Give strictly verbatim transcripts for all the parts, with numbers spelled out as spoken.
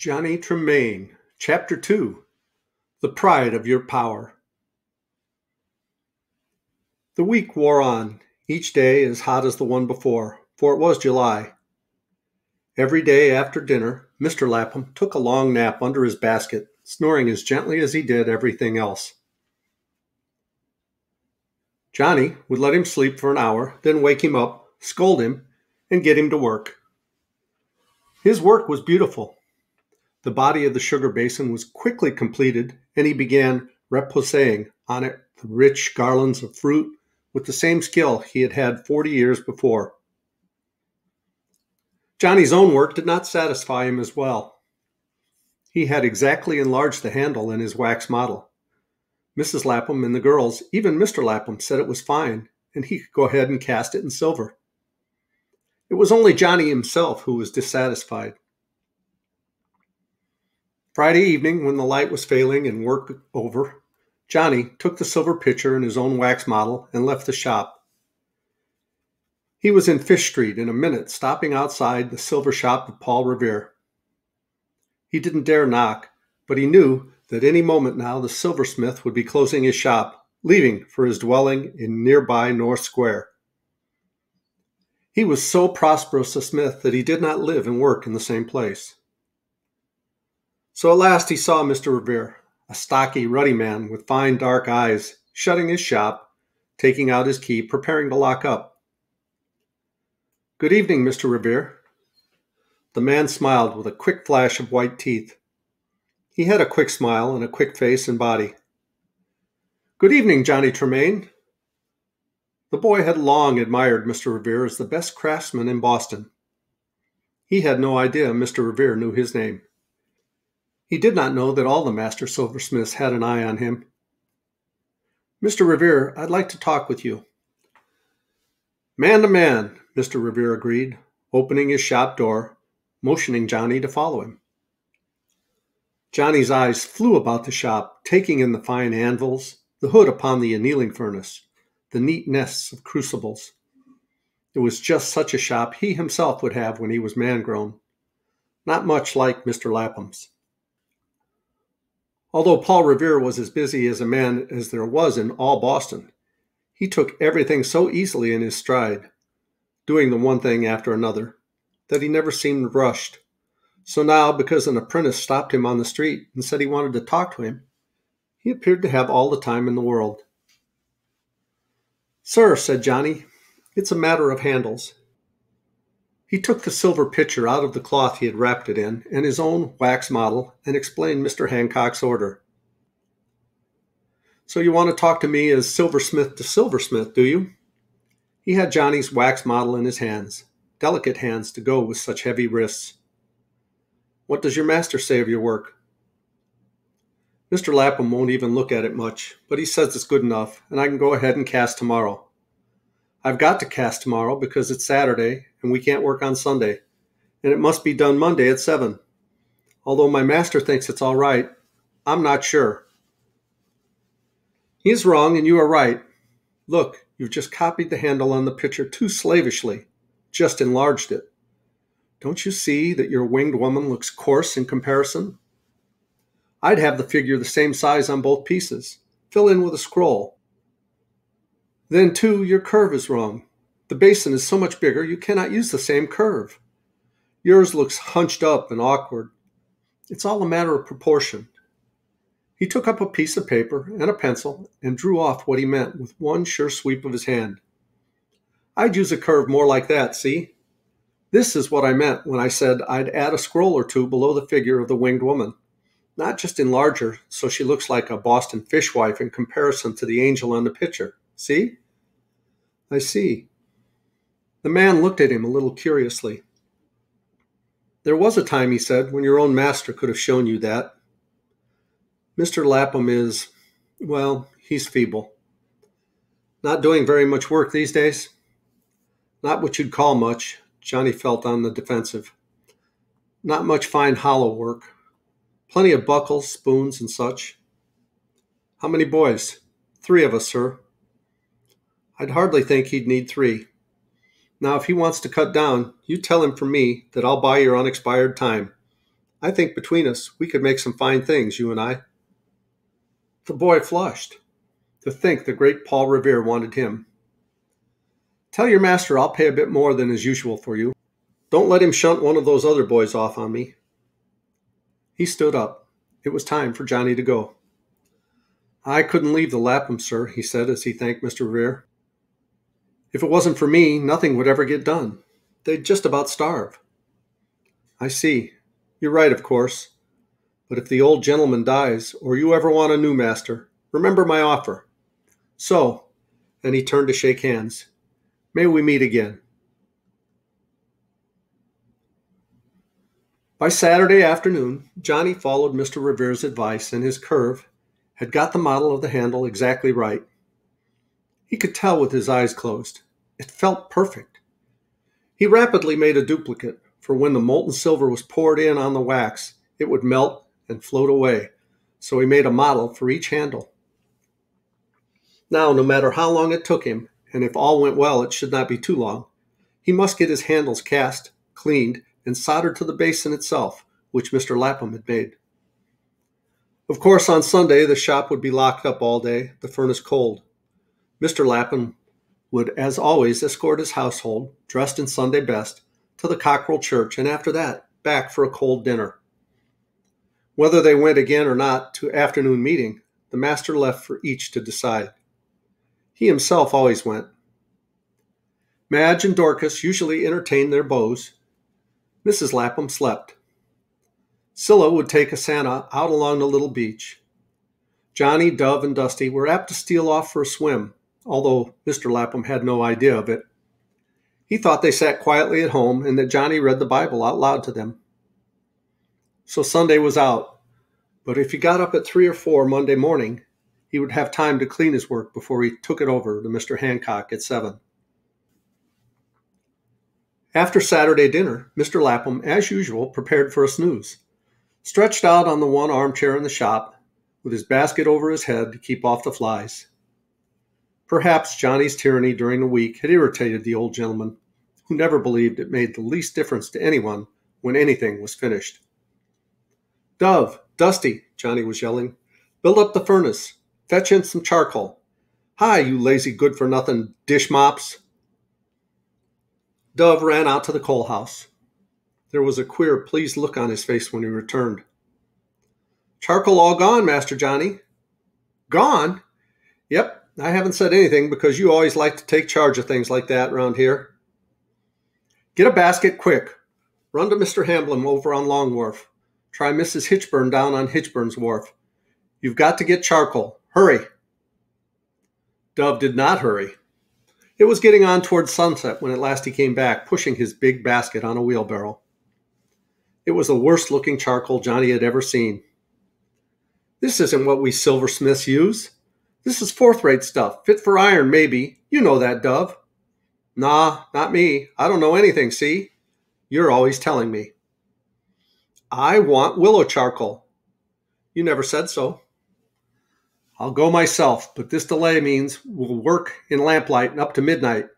Johnny Tremaine, Chapter two, The Pride of Your Power. The week wore on, each day as hot as the one before, for it was July. Every day after dinner, Mister Lapham took a long nap under his basket, snoring as gently as he did everything else. Johnny would let him sleep for an hour, then wake him up, scold him, and get him to work. His work was beautiful. The body of the sugar basin was quickly completed, and he began repoussaging on it the rich garlands of fruit with the same skill he had had forty years before. Johnny's own work did not satisfy him as well. He had exactly enlarged the handle in his wax model. Missus Lapham and the girls, even Mister Lapham, said it was fine, and he could go ahead and cast it in silver. It was only Johnny himself who was dissatisfied. Friday evening, when the light was failing and work over, Johnny took the silver pitcher and his own wax model and left the shop. He was in Fish Street in a minute, stopping outside the silver shop of Paul Revere. He didn't dare knock, but he knew that any moment now the silversmith would be closing his shop, leaving for his dwelling in nearby North Square. He was so prosperous a smith that he did not live and work in the same place. So at last he saw Mister Revere, a stocky, ruddy man with fine dark eyes, shutting his shop, taking out his key, preparing to lock up. "Good evening, Mister Revere." The man smiled with a quick flash of white teeth. He had a quick smile and a quick face and body. "Good evening, Johnny Tremaine." The boy had long admired Mister Revere as the best craftsman in Boston. He had no idea Mister Revere knew his name. He did not know that all the master silversmiths had an eye on him. "Mister Revere, I'd like to talk with you." "Man to man," Mister Revere agreed, opening his shop door, motioning Johnny to follow him. Johnny's eyes flew about the shop, taking in the fine anvils, the hood upon the annealing furnace, the neat nests of crucibles. It was just such a shop he himself would have when he was man-grown, not much like Mister Lapham's. Although Paul Revere was as busy as a man as there was in all Boston, he took everything so easily in his stride, doing the one thing after another, that he never seemed rushed. So now, because an apprentice stopped him on the street and said he wanted to talk to him, he appeared to have all the time in the world. "Sir," said Johnny, "it's a matter of handles." He took the silver pitcher out of the cloth he had wrapped it in and his own wax model and explained Mister Hancock's order. "So you want to talk to me as silversmith to silversmith, do you?" He had Johnny's wax model in his hands, delicate hands to go with such heavy wrists. "What does your master say of your work?" "Mister Lapham won't even look at it much, but he says it's good enough, and I can go ahead and cast tomorrow. I've got to cast tomorrow because it's Saturday and we can't work on Sunday, and it must be done Monday at seven. Although my master thinks it's all right, I'm not sure." "He is wrong and you are right. Look, you've just copied the handle on the picture too slavishly, just enlarged it. Don't you see that your winged woman looks coarse in comparison? I'd have the figure the same size on both pieces. Fill in with a scroll. Then, too, your curve is wrong. The basin is so much bigger you cannot use the same curve. Yours looks hunched up and awkward. It's all a matter of proportion." He took up a piece of paper and a pencil and drew off what he meant with one sure sweep of his hand. "I'd use a curve more like that, see? This is what I meant when I said I'd add a scroll or two below the figure of the winged woman, not just enlarge her so she looks like a Boston fishwife in comparison to the angel on the picture. See?" "I see." The man looked at him a little curiously. "There was a time," he said, "when your own master could have shown you that. Mister Lapham is, well, he's feeble. Not doing very much work these days?" "Not what you'd call much," Johnny felt on the defensive. "Not much fine hollow work. Plenty of buckles, spoons, and such." "How many boys?" "Three of us, sir." "I'd hardly think he'd need three. Now, if he wants to cut down, you tell him from me that I'll buy your unexpired time. I think between us we could make some fine things, you and I." The boy flushed. To think the great Paul Revere wanted him. "Tell your master I'll pay a bit more than is usual for you. Don't let him shunt one of those other boys off on me." He stood up. It was time for Johnny to go. "I couldn't leave the Lapham, sir," he said as he thanked Mister Revere. "If it wasn't for me, nothing would ever get done. They'd just about starve." "I see. You're right, of course. But if the old gentleman dies, or you ever want a new master, remember my offer. So," and he turned to shake hands, "may we meet again." By Saturday afternoon, Johnny followed Mister Revere's advice, and his curve had got the model of the handle exactly right. He could tell with his eyes closed. It felt perfect. He rapidly made a duplicate, for when the molten silver was poured in on the wax, it would melt and float away, so he made a model for each handle. Now, no matter how long it took him, and if all went well it should not be too long, he must get his handles cast, cleaned, and soldered to the basin itself, which Mister Lapham had made. Of course, on Sunday the shop would be locked up all day, the furnace cold. Mister Lapham would, as always, escort his household, dressed in Sunday best, to the Cockerel Church, and after that, back for a cold dinner. Whether they went again or not to afternoon meeting, the master left for each to decide. He himself always went. Madge and Dorcas usually entertained their beaux. Missus Lapham slept. Scylla would take Asana out along the little beach. Johnny, Dove, and Dusty were apt to steal off for a swim, although Mister Lapham had no idea of it. He thought they sat quietly at home and that Johnny read the Bible out loud to them. So Sunday was out, but if he got up at three or four Monday morning, he would have time to clean his work before he took it over to Mister Hancock at seven. After Saturday dinner, Mister Lapham, as usual, prepared for a snooze, stretched out on the one armchair in the shop, with his basket over his head to keep off the flies. Perhaps Johnny's tyranny during the week had irritated the old gentleman, who never believed it made the least difference to anyone when anything was finished. "Dove, Dusty," Johnny was yelling, "build up the furnace. Fetch in some charcoal. Hi, you lazy good-for-nothing dish mops." Dove ran out to the coal house. There was a queer, pleased look on his face when he returned. "Charcoal all gone, Master Johnny." "Gone?" "Yep, I haven't said anything because you always like to take charge of things like that round here." "Get a basket, quick. Run to Mister Hamblin over on Long Wharf. Try Missus Hitchburn down on Hitchburn's wharf. You've got to get charcoal. Hurry." Dove did not hurry. It was getting on toward sunset when at last he came back, pushing his big basket on a wheelbarrow. It was the worst-looking charcoal Johnny had ever seen. "This isn't what we silversmiths use. This is fourth-rate stuff, fit for iron, maybe. You know that, Dove." "Nah, not me. I don't know anything, see? You're always telling me." "I want willow charcoal." "You never said so." "I'll go myself, but this delay means we'll work in lamplight and up to midnight.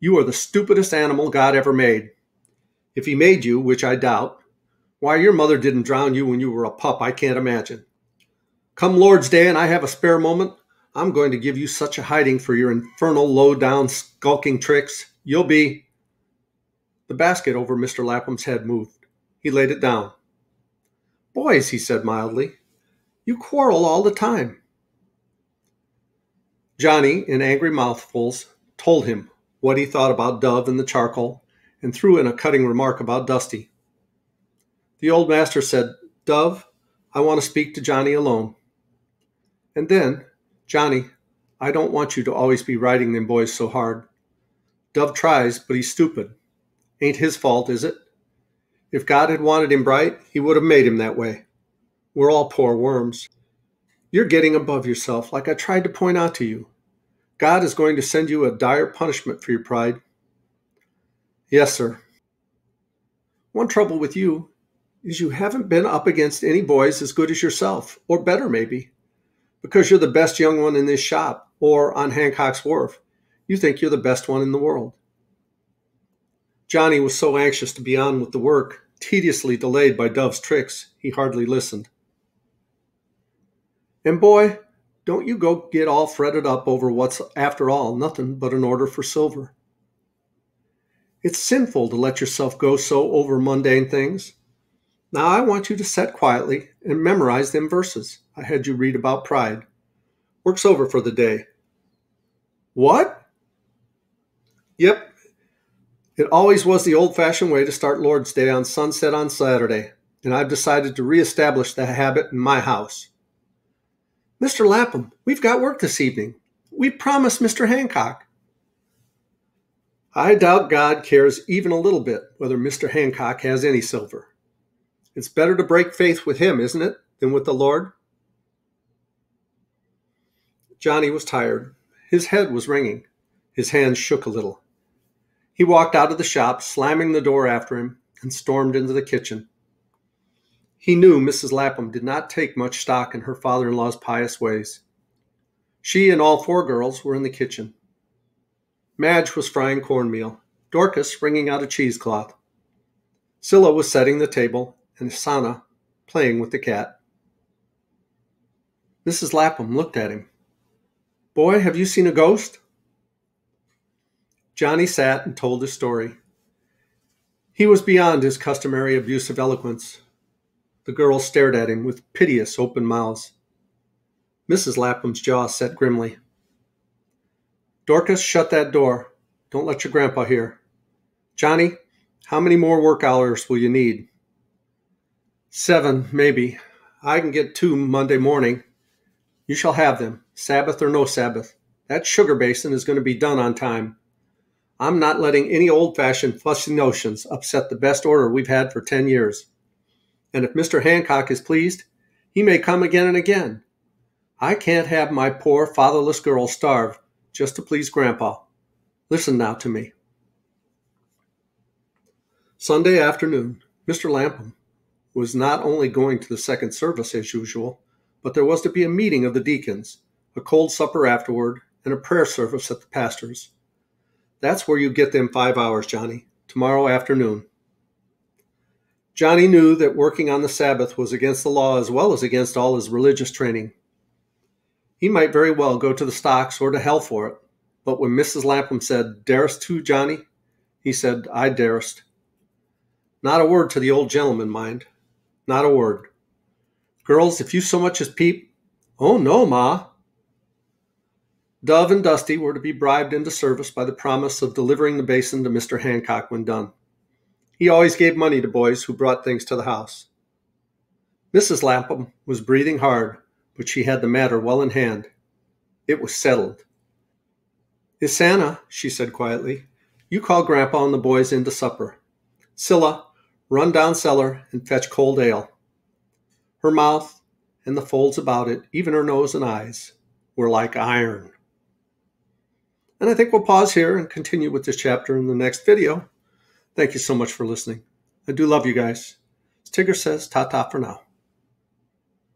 You are the stupidest animal God ever made. If he made you, which I doubt, why your mother didn't drown you when you were a pup, I can't imagine. Come Lord's Day and I have a spare moment, I'm going to give you such a hiding for your infernal low-down skulking tricks. You'll be—" The basket over Mister Lapham's head moved. He laid it down. "Boys," he said mildly, "you quarrel all the time." Johnny, in angry mouthfuls, told him what he thought about Dove and the charcoal, and threw in a cutting remark about Dusty. The old master said, "Dove, I want to speak to Johnny alone." And then, "Johnny, I don't want you to always be riding them boys so hard. Dove tries, but he's stupid. Ain't his fault, is it? If God had wanted him bright, he would have made him that way. We're all poor worms. You're getting above yourself, like I tried to point out to you. God is going to send you a dire punishment for your pride." "Yes, sir." "One trouble with you is you haven't been up against any boys as good as yourself, or better maybe. Because you're the best young one in this shop, or on Hancock's Wharf, you think you're the best one in the world." Johnny was so anxious to be on with the work tediously delayed by Dove's tricks, he hardly listened. And boy, don't you go get all fretted up over what's, after all, nothing but an order for silver. It's sinful to let yourself go so over mundane things. Now I want you to sit quietly and memorize them verses I had you read about pride. Work's over for the day. What? Yep. It always was the old-fashioned way to start Lord's Day on sunset on Saturday, and I've decided to reestablish that habit in my house. Mister Lapham, we've got work this evening. We promised Mister Hancock. I doubt God cares even a little bit whether Mister Hancock has any silver. It's better to break faith with him, isn't it, than with the Lord? Johnny was tired. His head was ringing. His hands shook a little. He walked out of the shop, slamming the door after him, and stormed into the kitchen. He knew Missus Lapham did not take much stock in her father-in-law's pious ways. She and all four girls were in the kitchen. Madge was frying cornmeal, Dorcas wringing out a cheesecloth. Scylla was setting the table, and Asana playing with the cat. Missus Lapham looked at him. Boy, have you seen a ghost? Johnny sat and told his story. He was beyond his customary abuse of eloquence. The girls stared at him with piteous open mouths. Missus Lapham's jaw set grimly. Dorcas, shut that door. Don't let your grandpa hear. Johnny, how many more work hours will you need? Seven, maybe. I can get two Monday morning. You shall have them, Sabbath or no Sabbath. That sugar basin is going to be done on time. I'm not letting any old-fashioned fussy notions upset the best order we've had for ten years. And if Mister Hancock is pleased, he may come again and again. I can't have my poor fatherless girl starve just to please Grandpa. Listen now to me. Sunday afternoon, Mister Lapham was not only going to the second service as usual, but there was to be a meeting of the deacons, a cold supper afterward, and a prayer service at the pastor's. That's where you get them five hours, Johnny, tomorrow afternoon. Johnny knew that working on the Sabbath was against the law as well as against all his religious training. He might very well go to the stocks or to hell for it, but when Missus Lapham said, "Darest to, Johnny?" he said, "I darest." Not a word to the old gentleman, mind. Not a word. Girls, if you so much as peep, "Oh, no, Ma." Dove and Dusty were to be bribed into service by the promise of delivering the basin to Mister Hancock when done. He always gave money to boys who brought things to the house. Missus Lapham was breathing hard, but she had the matter well in hand. It was settled. "Isana," she said quietly, "you call Grandpa and the boys in to supper. Scylla, run down cellar and fetch cold ale." Her mouth and the folds about it, even her nose and eyes, were like iron. And I think we'll pause here and continue with this chapter in the next video. Thank you so much for listening. I do love you guys. As Tigger says, ta-ta for now.